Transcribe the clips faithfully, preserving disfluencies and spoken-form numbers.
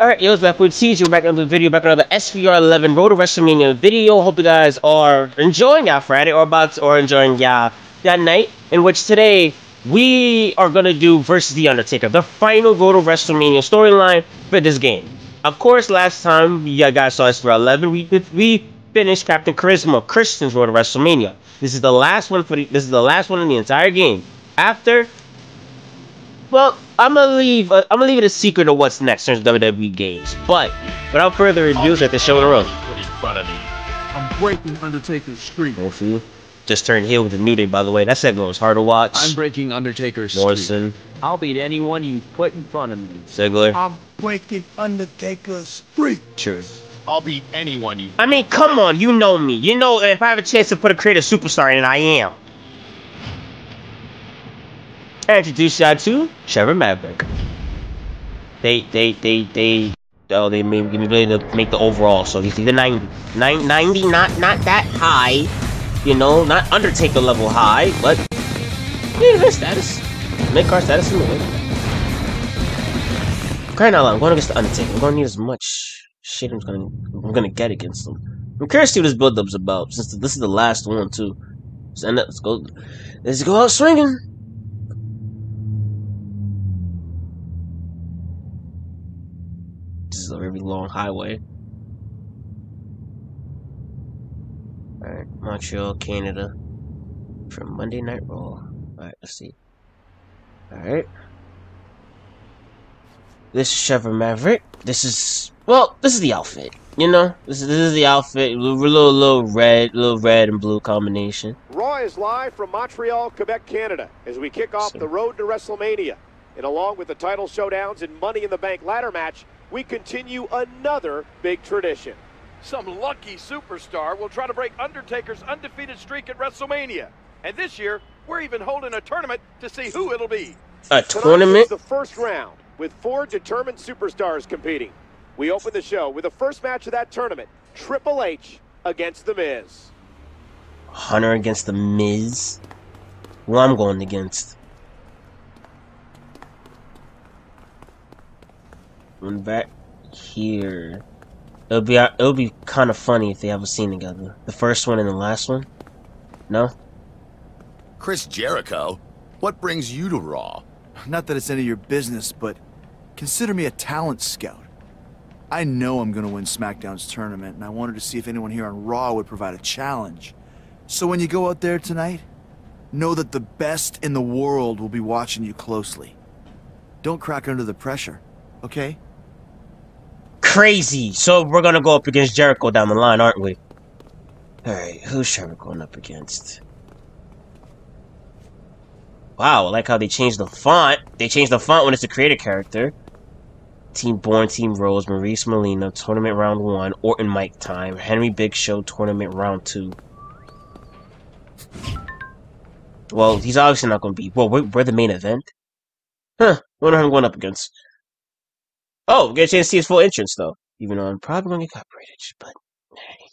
Alright, yo, it's back with C J. We're back on the video, back on the S V R eleven Road to WrestleMania video. Hope you guys are enjoying y'all Friday, or about to, or enjoying y'all that night. In which today, we are gonna do versus The Undertaker, the final Road to WrestleMania storyline for this game. Of course, last time, you guys saw S V R eleven, we, we finished Captain Charisma, Christian's Road to WrestleMania. This is the last one for the, this is the last one in the entire game. After, well, I'm gonna leave. Uh, I'm gonna leave it a secret of what's next in W W E games. But without further ado, let the show in the road. I'm breaking Undertaker's streak. Wolfie just turned heel with the New Day. By the way, that segment was hard to watch. I'm breaking Undertaker's Morrison. Streak. I'll beat anyone you put in front of me. Ziggler. I'm breaking Undertaker's streak. Truth. I'll beat anyone you. I mean, come on, you know me. You know if I have a chance to put a creative superstar in it, I am. I introduced y'all to Chevrolet Maverick. They, they, they, they, oh, they made me ready to make the overall. So you see the ninety, ninety, not, not that high, you know, not Undertaker level high, but yeah, their status, mid card status in the way. Crying out loud, I'm going against the Undertaker. I'm going to need as much shit I'm gonna, I'm gonna get against them. I'm curious to what this build up's about, since this is the last one too. Let's end up, let's go, let's go out swinging. This is a very long highway. Alright, Montreal, Canada. From Monday Night Raw. Alright, let's see. Alright. This is Chevrolet Maverick. This is, well, this is the outfit. You know, this is, this is the outfit. Little, little, little red, little red and blue combination. Raw is live from Montreal, Quebec, Canada, as we kick off so. the road to WrestleMania. And along with the title showdowns and Money in the Bank ladder match, we continue another big tradition. Some lucky superstar will try to break Undertaker's undefeated streak at WrestleMania. And this year, we're even holding a tournament to see who it'll be. A tournament? The first round with four determined superstars competing. We open the show with the first match of that tournament, Triple H against The Miz. Hunter against The Miz? Who I'm going against? When back here, it'll be it'll be kind of funny if they have a scene together. The first one and the last one. No. Chris Jericho, what brings you to Raw? Not that it's any of your business, but consider me a talent scout. I know I'm going to win SmackDown's tournament, and I wanted to see if anyone here on Raw would provide a challenge. So when you go out there tonight, know that the best in the world will be watching you closely. Don't crack under the pressure, okay? Crazy. So we're gonna go up against Jericho down the line, aren't we? Alright, who's Jericho going up against? Wow, I like how they changed the font. They changed the font when it's a creator character. Team Born, Team Rose, Maurice Molina, Tournament Round one, Orton Mike Time, Henry Big Show, Tournament Round two. Well, he's obviously not gonna be. Well, we're, we're the main event? Huh, wonder who I'm going up against. Oh, we'll get a chance to see his full entrance, though. Even though I'm probably going to get copyrighted, but hey.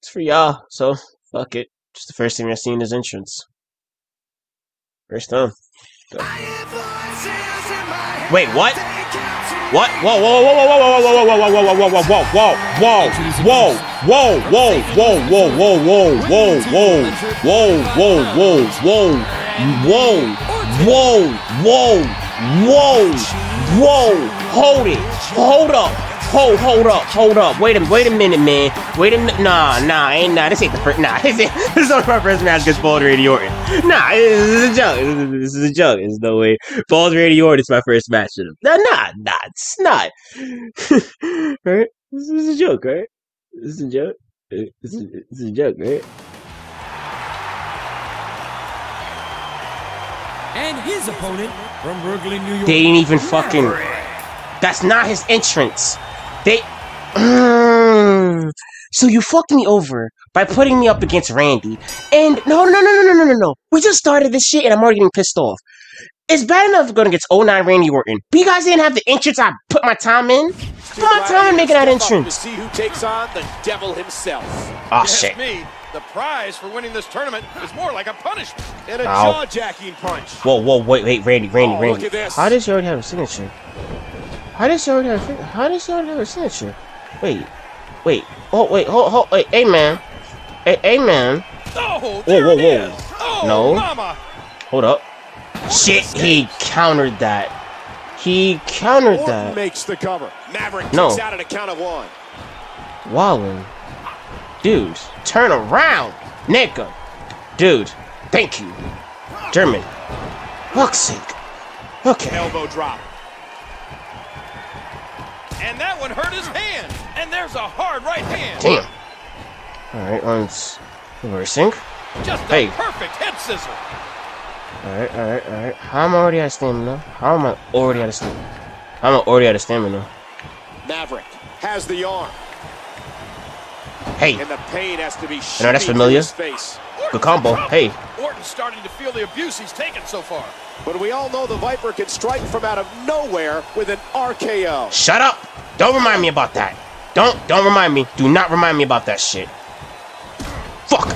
It's for y'all, so fuck it. Just the first thing I've seen is entrance. First time. Go. Wait, what? What? Whoa, whoa, whoa, whoa, whoa, whoa, whoa, whoa, whoa, whoa, whoa, whoa, whoa, whoa, whoa, whoa, whoa, whoa, whoa, whoa, whoa, whoa, whoa, whoa, whoa, whoa, whoa, whoa, whoa, whoa. Whoa! Whoa! Hold it! Hold up! Hold! Hold up! Hold up! Wait a wait a minute, man! Wait a minute! Nah, nah, ain't nah. This ain't the first. Nah, this ain't. This is not my first match against Bald Randy Orton. Nah, this is a joke. This is a joke. There's no way. Bald Randy Orton is my first match with him. Nah, nah, nah. It's not. Right? This is a joke, right? This is a joke. This is this is a joke, right? And his opponent from Brooklyn, New York. They didn't even fucking. That's not his entrance. They. Mm. So you fucked me over by putting me up against Randy. And no, no, no, no, no, no, no, no. We just started this shit, and I'm already getting pissed off. It's bad enough going against oh nine Randy Orton. But you guys didn't have the entrance. I put my time in. Put my time in making that entrance. To see who takes on the devil himself. Oh shit. The prize for winning this tournament is more like a punishment and a jaw-jacking punch. Whoa, whoa, wait, wait, Randy, Randy, oh, Randy. How does you already have a signature? How did someone have a how did someone have a signature? Wait, wait, oh wait, hold, hold, wait, hey man, hey, hey man. Oh, whoa, whoa, whoa! Oh, no, mama. Hold up. Shit, he countered that. He countered Orton that. Makes the cover. Maverick no. Out at a count of one. Wallen, dude, turn around, nigga, dude. Thank you, German. Fuck's sake. Okay. Elbow drop. And that one hurt his hand. And there's a hard right hand. Damn. All right, one's reversing. Just a hey. Perfect head scissor. Alright, alright, alright. How am I already out of stamina? How am I already out of stamina? How am I already out of stamina? Maverick has the arm. Hey. And the pain has to be you know, that's familiar. Good combo. Hey. Orton's starting to feel the abuse he's taken so far. But we all know the Viper can strike from out of nowhere with an R K O. Shut up! Don't remind me about that. Don't, don't remind me. Do not remind me about that shit. Fuck.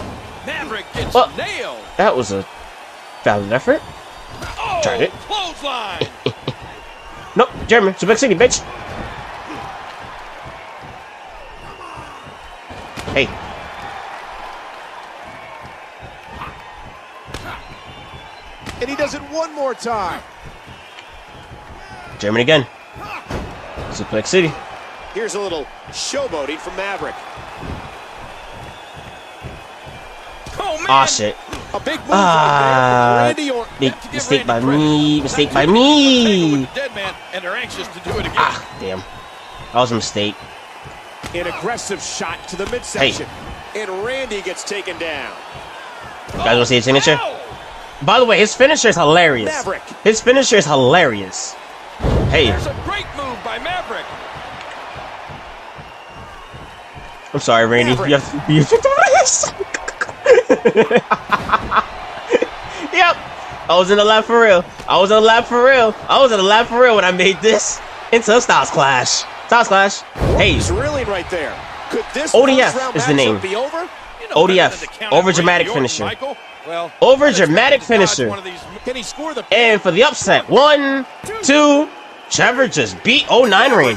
Maverick gets well, nailed. That was a valid effort. Oh, tried it. Clothesline. Nope, Jeremy. It's a big city, bitch. Hey. And he does it one more time. German again. Suplex City. Here's a little showboating from Maverick. Oh, man. Ah, shit. A big move ah, right there. Randy Orton. Big, mistake Randy by me. Mistake by me. Dead man, and they're anxious to do it again. Ah, damn. That was a mistake. An aggressive shot to the midsection. Hey. And Randy gets taken down. You guys want to see his signature? Ow. By the way, his finisher is hilarious. Maverick. His finisher is hilarious. Hey. There's a great move by Maverick. I'm sorry, Randy. Maverick. You have to be victorious. Yep. I was in the lab for real. I was in the lab for real. I was in the lab for real when I made this into Styles Clash. Styles Clash. Hey. He's reeling right there. Could this O D F is the name. Be over? You know, O D F. Over dramatic finisher. Michael? Well, over dramatic finisher. Can he score the and for the upset, one, two, Trevor just beat oh nine Ring.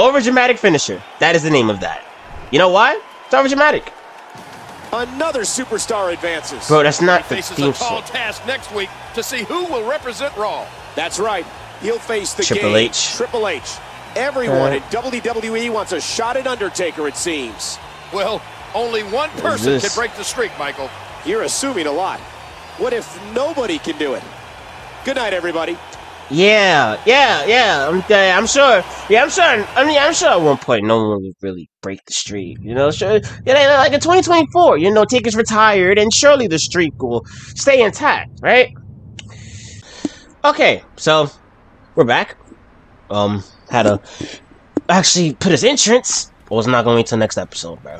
Over dramatic finisher. That is the name of that. You know why? It's over dramatic. Another superstar advances. Bro, that's not he the theme song. Task next week to see who will represent Raw. That's right. He'll face the Triple game. H. Triple H. Everyone uh, at W W E wants a shot at Undertaker, it seems. Well, only one person can break the streak, Michael. You're assuming a lot. What if nobody can do it? Good night, everybody. Yeah, yeah, yeah. I'm, uh, I'm sure. Yeah, I'm sure. I mean, I'm sure at one point no one would really break the streak. You know, sure. Yeah, like in twenty twenty-four, you know, Taker's retired, and surely the streak will stay intact, right? Okay, so we're back. Um, had to actually put his entrance. I was not going to wait till next episode, bro.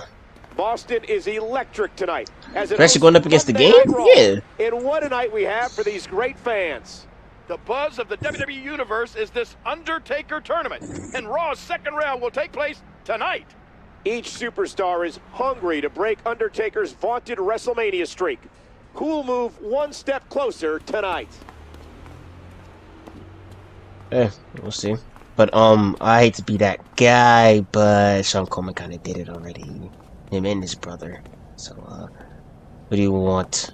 Boston is electric tonight. As it actually going up against the game? Yeah. And what a night we have for these great fans. The buzz of the W W E Universe is this Undertaker tournament. And Raw's second round will take place tonight. Each superstar is hungry to break Undertaker's vaunted WrestleMania streak. Who'll move one step closer tonight? Eh, we'll see. But, um, I hate to be that guy, but Sean Coleman kind of did it already. Him and his brother. So, uh, what do you want?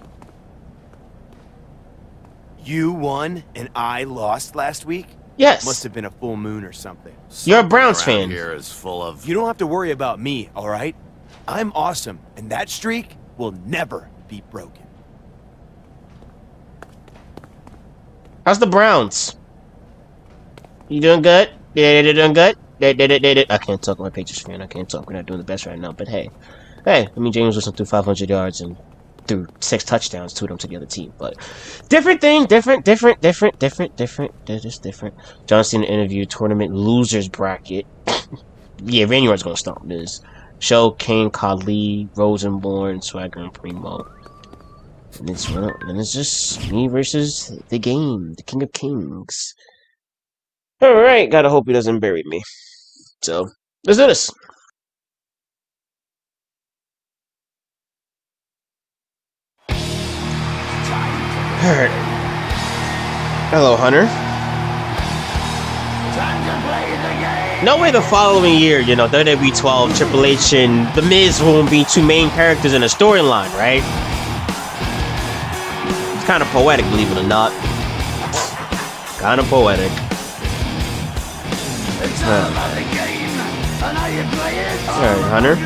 You won and I lost last week? Yes. Must have been a full moon or something. something You're a Browns fan. Here is full of... You don't have to worry about me, all right? I'm awesome, and that streak will never be broken. How's the Browns? You doing good? Yeah, they're doing good? They did it, they did it. I can't talk. I'm a Patriots fan. I can't talk. We're not doing the best right now. But hey, hey, I mean, James Wilson threw five hundred yards and threw six touchdowns, two of them to the other team. But different thing, different, different, different, different, different. They're just different. John Cena interview, tournament losers bracket. Yeah, Randy Orton's gonna stomp this. Show Kane, Khali, Rosenborn, Swagger, and Primo. And it's and it's just me versus the game, the King of Kings. All right, gotta hope he doesn't bury me. So, let's do this. Alright. Hello, Hunter. No way the following year, you know, W W E twelve, Triple H and The Miz won't be two main characters in a storyline, right? It's kind of poetic, believe it or not. Kind of poetic. It's not. Alright, Hunter.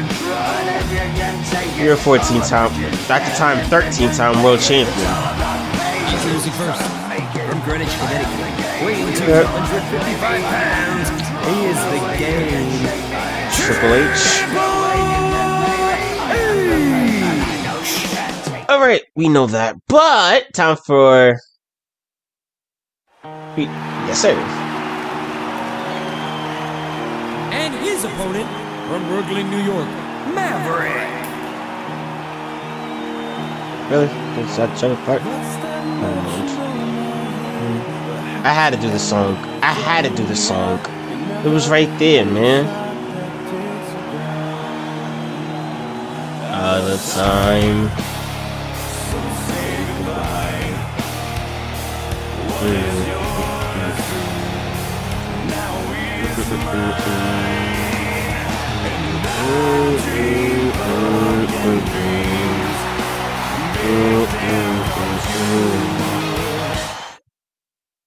You're a fourteen-time, back to time, thirteen-time world champion. Jersey first. From Greenwich, Connecticut. Weighing two hundred fifty-five pounds, he is the game. Triple H. All right, we know that, but time for. We... Yes, sir. And his opponent from Brooklyn, New York, Maverick. Really? Is that Jenny Clark? I had to do the song. I had to do the song. It was right there, man. All the time.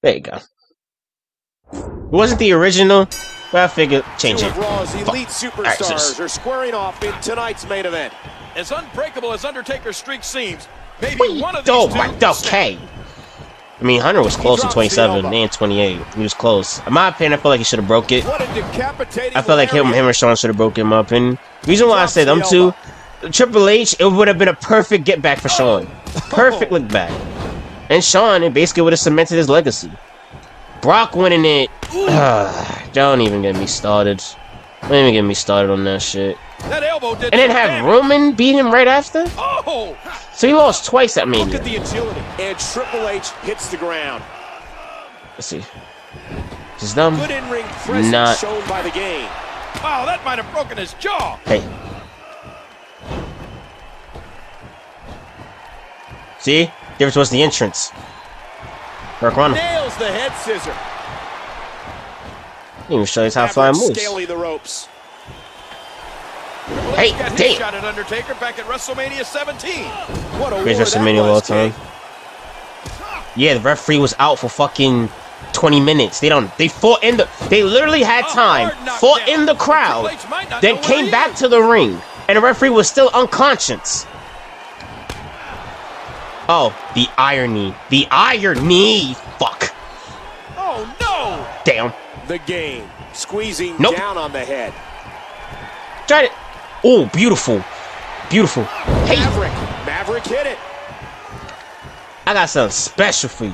There you go. It wasn't the original, but I figured change it. Raw's elite superstars are squaring off in tonight's main event. As unbreakable as Undertaker's streak seems, maybe one of these two. Okay. I mean, Hunter was close in twenty-seven and twenty-eight. He was close. In my opinion, I feel like he should have broke it. I feel like him, him or Sean should have broke him up. And the reason why I say them two, Triple H, it would have been a perfect get back for Sean. Perfect look back. And Sean, it basically would have cemented his legacy. Brock winning it. Ugh, don't even get me started. Don't even get me started on that shit. That elbow did and then have damage. Roman beat him right after? Oh. So he lost twice that Mania. Look at the agility. And Triple H hits the ground. Let's see. Just dumb. Good in-ring presence not shown by the game. Wow, that might have broken his jaw. Hey. See? Difference was the entrance. Work on him. Nails the head scissor. He even shows how flying moves. Scaly the ropes. Hey, damn! Shot at Undertaker back at WrestleMania seventeen. What a greatest WrestleMania of all time. Yeah, the referee was out for fucking twenty minutes. They don't. They fought in the. They literally had time. Fought in the crowd. Then came back to the ring, and the referee was still unconscious. Oh, the irony. The irony! Fuck. Oh, no! Damn. The game. Squeezing nope. down on the head. Tried it. Oh, beautiful. Beautiful. Hey. Maverick. Maverick hit it. I got something special for you.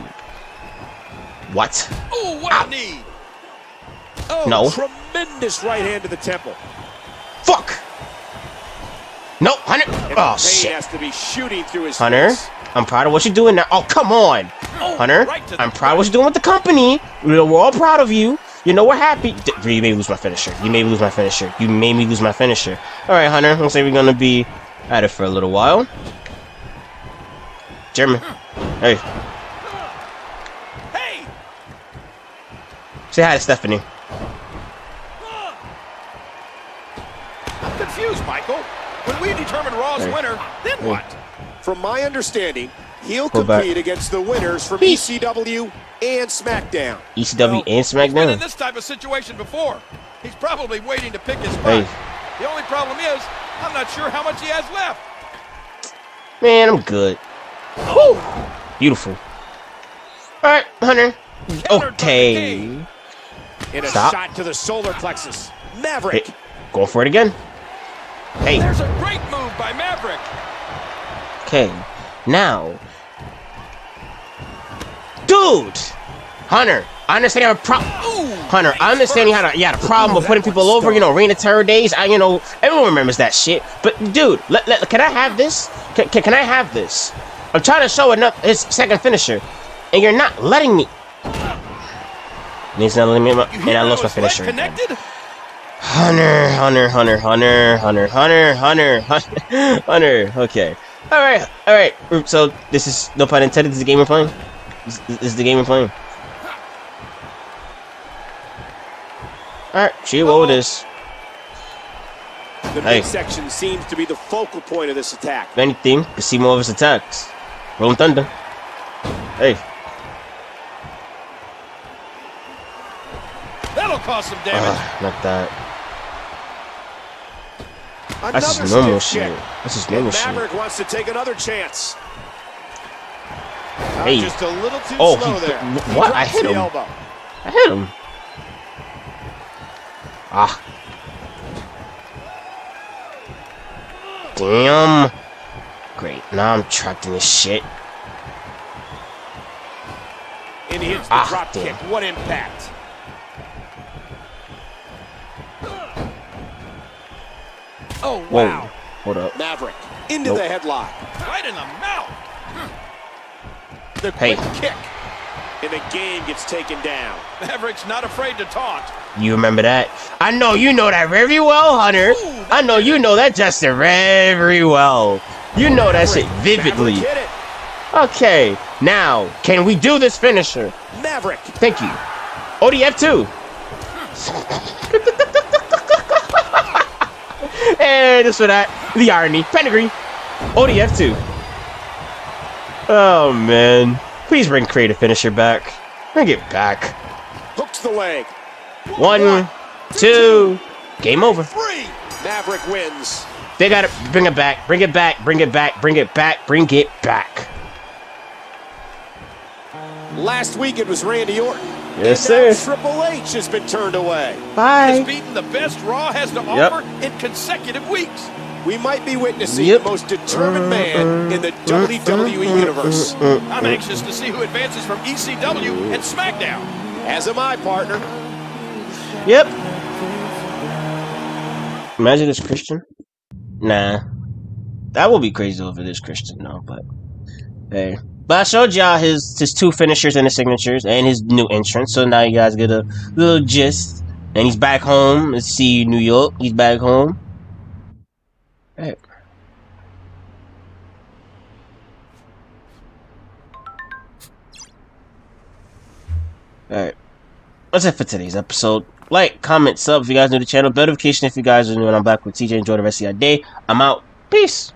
What? Oh, what Ow. a knee. Oh, no. Tremendous right hand to the temple. Fuck. No, Hunter. Oh, shit. Has to be shooting through his Hunter. Face. I'm proud of what you're doing now. Oh, come on. Hunter, I'm proud of what you're doing with the company. We're all proud of you. You know, we're happy. You may lose my finisher. You may lose my finisher. You made me lose my finisher. All right, Hunter. Looks like we're going to be at it for a little while. German. Hey. Hey. Say hi to Stephanie. I'm confused, Michael. When we determine Raw's right. winner, then hey. what? From my understanding, he'll Go compete back. against the winners from E C W and SmackDown. E C W and SmackDown? He's been in this type of situation before. He's probably waiting to pick his fight. Hey. The only problem is, I'm not sure how much he has left. Man, I'm good. Woo! Beautiful. All right, Hunter. Okay. In a Stop. shot to the solar plexus. Maverick. Hey. Go for it again. Hey. There's a great move by Maverick. Okay, now, dude, Hunter, I understand how a pro Hunter, I understand how to, you had a problem with putting people over, you know, Reign of Terror days. I, you know, everyone remembers that shit. But dude, let, let, can I have this? Can, can, can I have this? I'm trying to show enough his second finisher, and you're not letting me. He's not letting me, and I lost my finisher. Hunter, Hunter, Hunter, Hunter, Hunter, Hunter, Hunter, Hunter, Hunter. Okay. All right, all right. So this is no pun intended. This is the game we're playing. This, this is the game we're playing. Alright, she will this. The hey. midsection seems to be the focal point of this attack. If anything, you see more of his attacks. Rolling Thunder. Hey. That'll cause some damage. Uh, not that. Another That's just normal shit. That's just normal shit. Maverick wants to take another chance. Hey. Just a little too oh, slow he, there. He what? I hit him. Elbow. I hit him. Ah. Damn. Great. Now I'm trapped in this shit. And he hits the ah, drop damn. kick. What impact? Oh, wow. Whoa. Hold up. Maverick into nope. the headlock. Right in the mouth. The hey. quick kick. And the game gets taken down. Maverick's not afraid to taunt. You remember that? I know you know that very well, Hunter. Ooh, I know you know that Justin very well. You know Maverick. that shit vividly. Okay. Now, can we do this finisher? Maverick. Thank you. O D F two. And just for that, the irony. Pedigree. O D F two. Oh, man. Please bring creative finisher back. Bring it back. Hooks the leg. One, One two, two, game over. Three. Maverick wins. They got to bring it back. Bring it back. Bring it back. Bring it back. Bring it back. Last week it was Randy Orton. Yes, and sir. Triple H has been turned away. Bye. Has beaten the best Raw has to yep. offer in consecutive weeks. We might be witnessing yep. the most determined man in the W W E universe. I'm anxious to see who advances from E C W and SmackDown. As am I, partner. Yep. Imagine this Christian. Nah. That would be crazy if it is Christian, no, but hey. But I showed y'all his, his two finishers and his signatures and his new entrance. So now you guys get a little gist. And he's back home. Let's see New York. He's back home. Hey. Alright. That's it for today's episode. Like, comment, sub if you guys are new to the channel. Notification if you guys are new. And I'm back with T J. Enjoy the rest of your day. I'm out. Peace.